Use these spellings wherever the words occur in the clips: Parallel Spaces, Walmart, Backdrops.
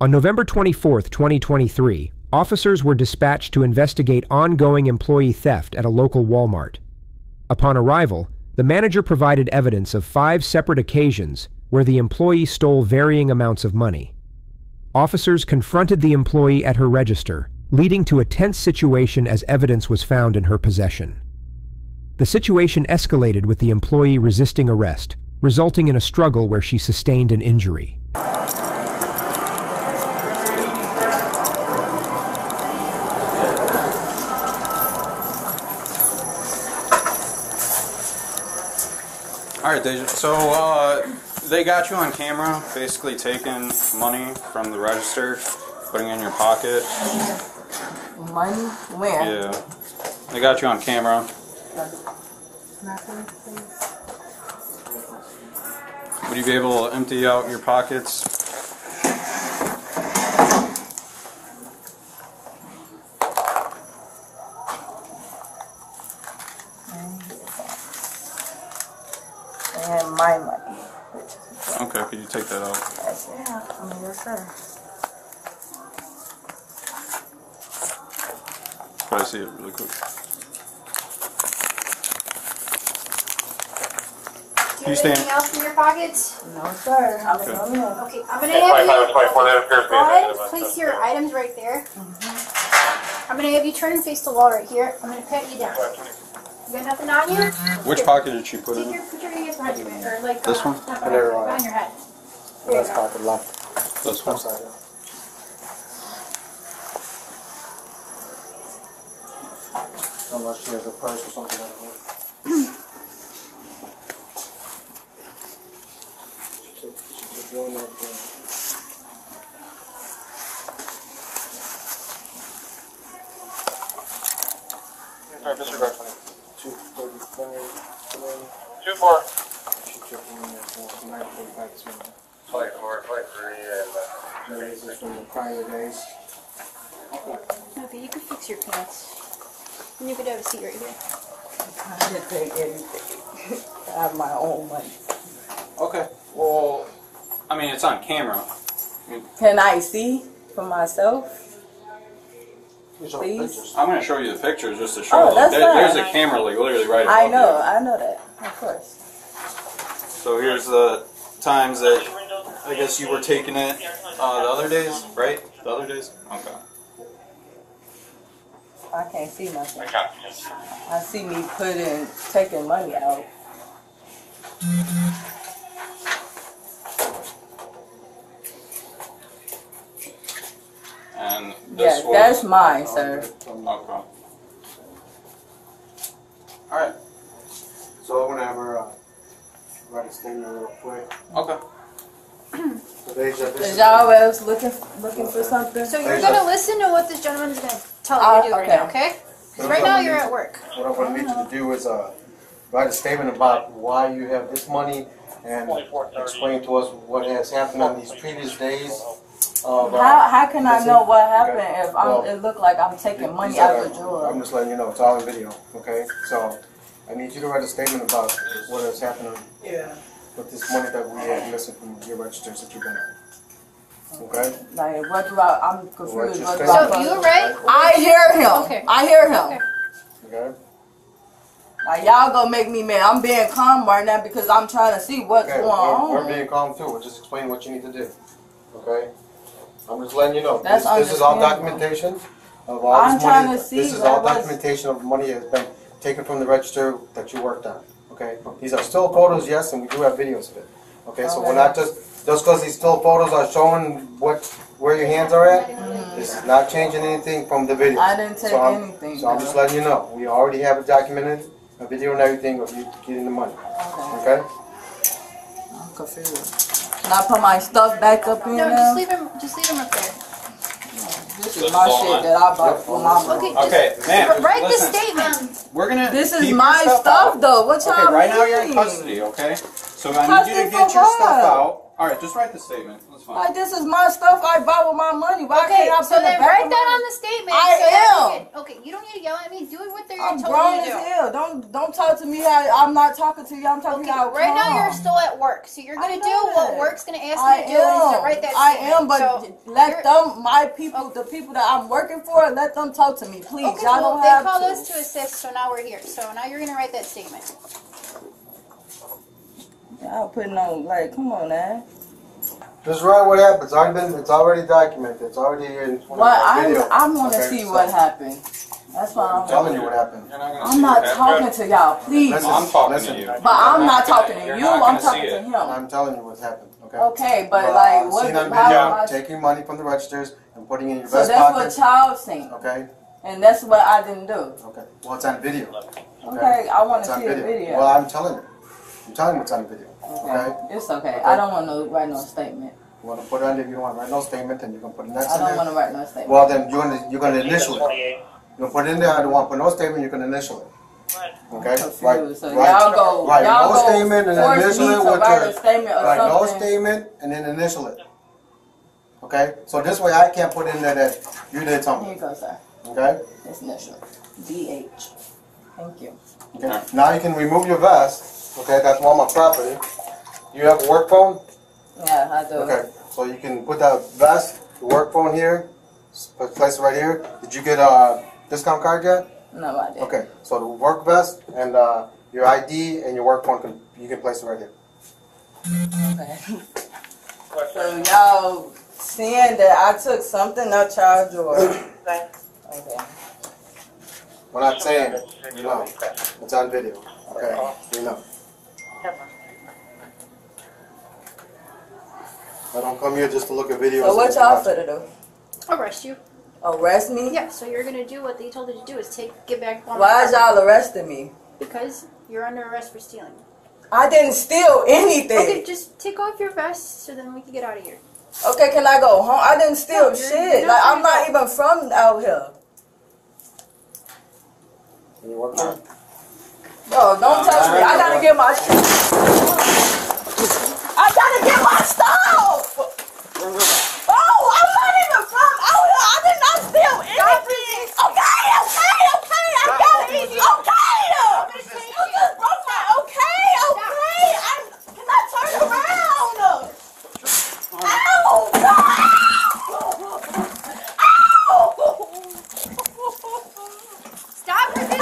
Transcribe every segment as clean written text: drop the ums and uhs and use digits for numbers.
On November 24, 2023, officers were dispatched to investigate ongoing employee theft at a local Walmart. Upon arrival, the manager provided evidence of 5 separate occasions where the employee stole varying amounts of money. Officers confronted the employee at her register, leading to a tense situation as evidence was found in her possession. The situation escalated with the employee resisting arrest, resulting in a struggle where she sustained an injury. All right, Deja. So they got you on camera, basically taking money from the register, putting it in your pocket. Money? Where? Yeah. They got you on camera. Would you be able to empty out your pockets? I have my money. Okay, could you take that out? Yeah, yes, sir. Try to see it really quick. Do you have anything else in your pockets? No, sir. Okay. Okay, I'm going to have you place your items right there. Mm-hmm. I'm going to have you turn and face the wall right here. I'm going to pat you down. You got nothing on you? Which pocket did she put in? Put your hands behind you, or like this one? Not behind your head. Left pocket, left. This one. Unless she has a purse or something like that. Alright, Mr. Garfield. 2-4. She took in there for 945 this morning. 5-4, 5-3, and... This is from the prior days. Okay, you can fix your pants. You could have a seat right here. I didn't take anything. I have my own money. Okay. Well, I mean, it's on camera. Can I see for myself? Please? I'm going to show you the pictures just to show you. Like, there's a camera like, literally right above you. I know that. Of course. So here's the times that I guess you were taking it the other days, right? The other days? Okay. I can't see nothing. I see me taking money out. And this one, that's mine, sir. Okay. Alright. So I'm gonna have her write a statement real quick. Okay. Is y'all else looking for something? So you're going to listen to what this gentleman is going to tell you to do right now, okay? Because right now you're at work. What I want to need you to do is write a statement about why you have this money and explain to us what has happened on these previous days. How can I know what happened if it looked like I'm taking money out of the drawer? I'm just letting you know. It's all in video, okay? So I need you to write a statement about what has happened. Yeah. With this money that we had missing from your registers that you've been on. Okay? Like, what do I'm confused. What do so you right? I hear him. Okay. I hear him. Okay? Like, y'all gonna make me mad. I'm being calm right now because I'm trying to see what's going on. We're being calm too. We're just explaining what you need to do. Okay? I'm just letting you know. This is all documentation of all this money. This is all documentation of money that's been taken from the register that you worked on. Okay, these are still photos, yes, and we do have videos of it. Okay, so we're not just because these still photos are showing where your hands are at. This is not changing anything from the video. I didn't take anything. So I'm just letting you know. We already have it documented, a video and everything of you getting the money. Okay. I'm confused. Can I put my stuff back up in there? No, just leave them up there. This is my shit that I bought for my money. Okay, man. Write the statement. We're gonna. This is my stuff, though. What y'all mean? Okay, right now you're in custody. Okay, so I need you to get your stuff out. All right, just write the statement. That's fine. Like, this is my stuff. I buy with my money. Why can't I put it back? Okay, so then write that on the statement. I am. Okay, you don't need to yell at me. Do it what they're told you to do. I'm grown as hell. Don't talk to me how I'm not talking to you. I'm talking to you. Right now you're still at work, so you're gonna do what work's gonna ask you to do. Is to write that statement. I am, but let them, my people, the people that I'm working for, let them talk to me, please. Okay, well, they call us to assist, so now we're here. So now you're gonna write that statement. I'll put it on, like, come on, man. Just write what happens. It's already documented. It's already in video. I want to see what happened. That's why I'm telling you what happened. I'm not talking to y'all, please. I'm talking to you. But I'm not talking to you. I'm talking to him. I'm telling you what happened. Okay. Okay, but like, what? How taking money from the registers and putting it in your vest pocket. So that's what Charles seen. Okay. And that's what I didn't do. Okay. Well, it's on video. Okay. I want to see the video. Well, I'm telling you. I'm telling you what's on the video. Okay. It's okay. I don't want to write no statement. You want to put it under? If you don't want to write no statement, then you can put it next. I don't want to write no statement. Well, then you're gonna initial it. You're gonna put it in there. I don't want to put no statement. You can initial it. Okay. Right. So y'all go. Right. No statement and then initial it with your. Right. No statement and then initial it. Okay. So this way I can't put in there that you did something. Here you go, sir. Okay. It's initial. DH. Thank you. Okay. Now you can remove your vest. Okay, that's Walmart property. You have a work phone? Yeah, I do. Okay, so you can put that vest, your work phone here, place it right here. Did you get a discount card yet? No, I didn't. Okay, so the work vest and your ID and your work phone, you can place it right here. Okay. So y'all seeing that I took something out y'all drawer. Okay. We're not saying it, you know. It's on video. Okay, you know. I don't come here just to look at videos. So what y'all fit to do? Arrest you. Arrest me? Yeah, so you're going to do what they told you to do, is get back Walmart. Why is y'all arresting me? Because you're under arrest for stealing. I didn't steal anything. Okay, just take off your vest so then we can get out of here. Okay, can I go home? I didn't steal shit. Like, I'm not even from out here. Can you work on it? Yo, don't touch me. I gotta get my stuff. I gotta get my stuff! Oh, I'm not even from out here. I did not steal anything. Okay, okay, okay. I gotta be okay. You just broke my okay, okay. Can I turn around? Ow, God. Ow. Stop her.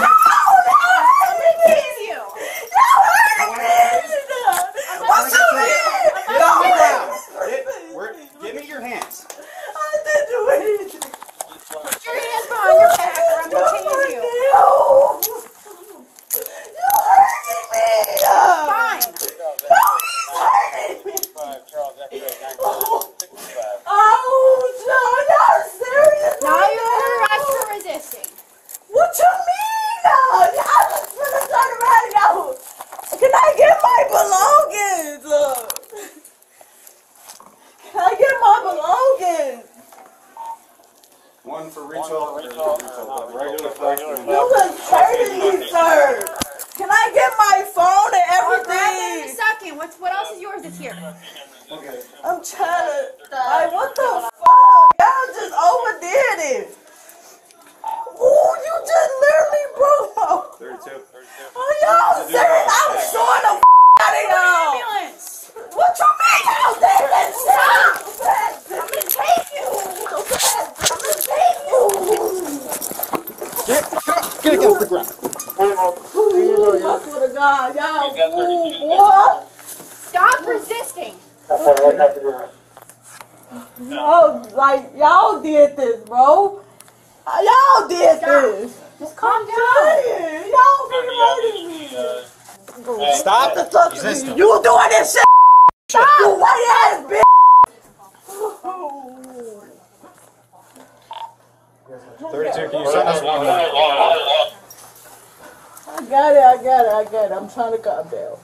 I'm trying to cut a bail.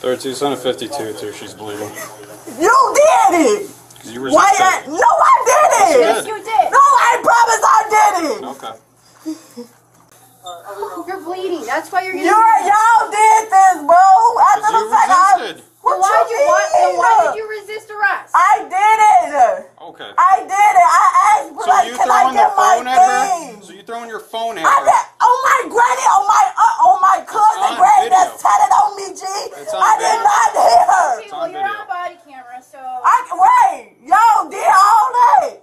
32, son of 52, too. She's bleeding. You did it! You resisted. Why? No, I did it! Yes, you did. No, I promise I did it! Okay. You're bleeding. That's why you're getting. Y'all did this, bro. I thought like I. What why you mean? Why did you resist arrest? I did it. Okay. I did it. I asked, so like, can I get my thing? So you throwing your phone at her? I did. Oh my granny, on my cousin, granny, that's tatted on me, G. I did not hit her. Okay, well, you're on body camera, so. Wait, y'all did all that.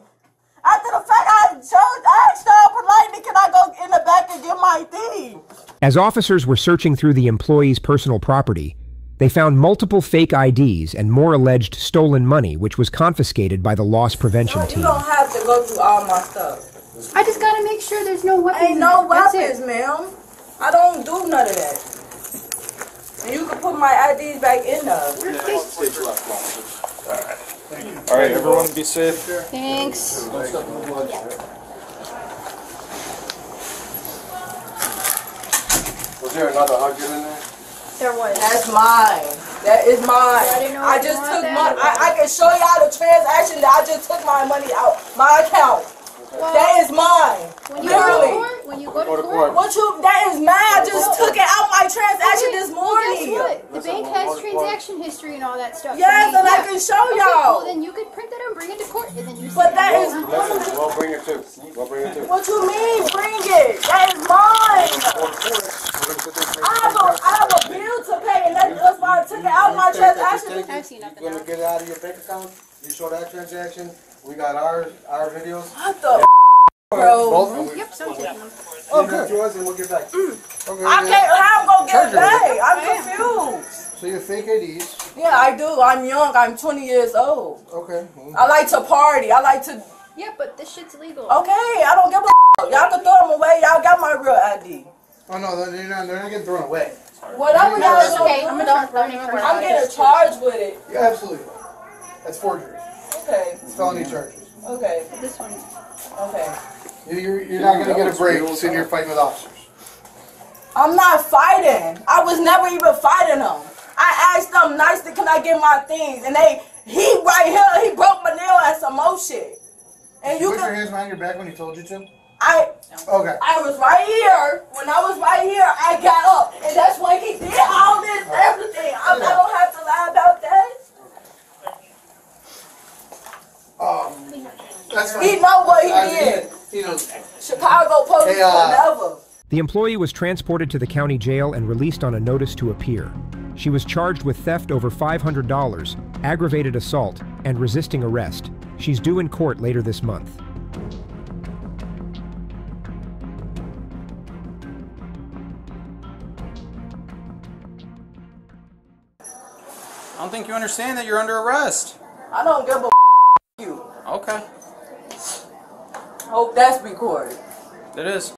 After the fact, I asked her politely, can I go in the back and get my thing? As officers were searching through the employee's personal property, they found multiple fake IDs and more alleged stolen money, which was confiscated by the loss prevention team. You don't have to go through all my stuff. I just gotta make sure there's no weapons. Ain't no weapons, ma'am. I don't do none of that. And you can put my IDs back in there. Alright. Alright, everyone be safe. Thanks. Was there another hug in there? There was. That's mine. That is mine. I just took my. I can show y'all the transaction that I just took my money out my account. Well, that is mine. When you go to court. That is mine. I just took it out my transaction this morning. Well, guess what? The bank has transaction history and all that stuff. Yes, and I can show y'all. Well, then you could print that and bring it to court, and then you. But that is. We'll bring it too. We'll bring it too. What you mean? Bring it. That is mine. I have a bill to pay, and that's why I took it out of my transaction. I've seen nothing. You're going to get it out of your bank account? You show that transaction? We got our videos. What the f***, bro? Both of them? Yep, some of them. Okay. Yours, and we'll get back. Okay, I can't, how am I going to get it back? I'm confused. So you fake IDs? Yeah, I do. I'm young. I'm 20 years old. Okay. I like to party. I like to... Yeah, but this shit's legal. Okay, I don't give a f***. Y'all can throw them away. Y'all got my real ID. Oh no, they're not getting thrown away. Whatever y'all do, I'm getting charged with it. Yeah, absolutely. That's forgery. Okay. It's felony charges. Okay. This one. Okay. You're not going to get a break sitting here fighting with officers. I'm not fighting. I was never even fighting them. I asked them nicely, can I get my things? And he right here, he broke my nail at some more shit. And you put your hands behind your back when he told you to? I was right here. When I was right here, I got up, and that's why he did all this, everything. I don't have to lie about that. That's he know what he did. He knows. Chicago police forever. The employee was transported to the county jail and released on a notice to appear. She was charged with theft over $500, aggravated assault, and resisting arrest. She's due in court later this month. I don't think you understand that you're under arrest. I don't give a f*** you. Okay. Hope that's recorded. It is.